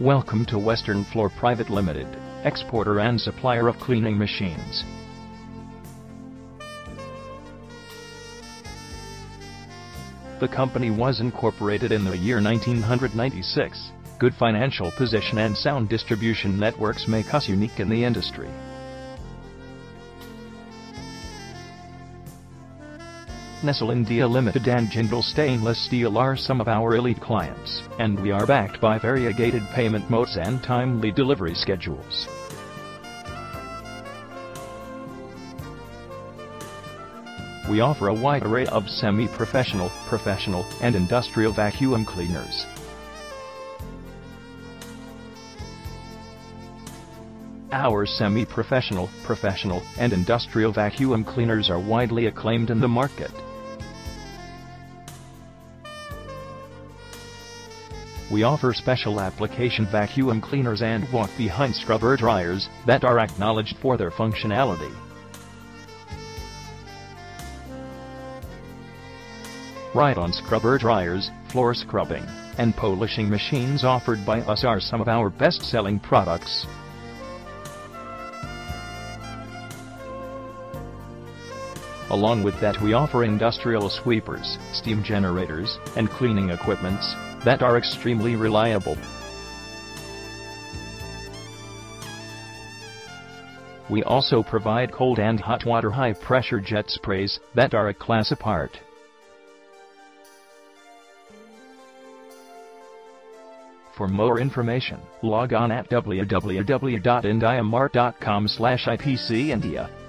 Welcome to Western Floor Private Limited, exporter and supplier of cleaning machines. The company was incorporated in the year 1996. Good financial position and sound distribution networks make us unique in the industry. Nestle India Limited and Jindal Stainless Steel are some of our elite clients, and we are backed by variegated payment modes and timely delivery schedules. We offer a wide array of semi-professional, professional, and industrial vacuum cleaners. Our semi-professional, professional, and industrial vacuum cleaners are widely acclaimed in the market. We offer special application vacuum cleaners and walk-behind scrubber dryers that are acknowledged for their functionality. Ride-on scrubber dryers, floor scrubbing, and polishing machines offered by us are some of our best-selling products. Along with that, we offer industrial sweepers, steam generators, and cleaning equipments that are extremely reliable. We also provide cold and hot water high-pressure jet sprays that are a class apart. For more information, log on at www.indiamart.com/ipcindia.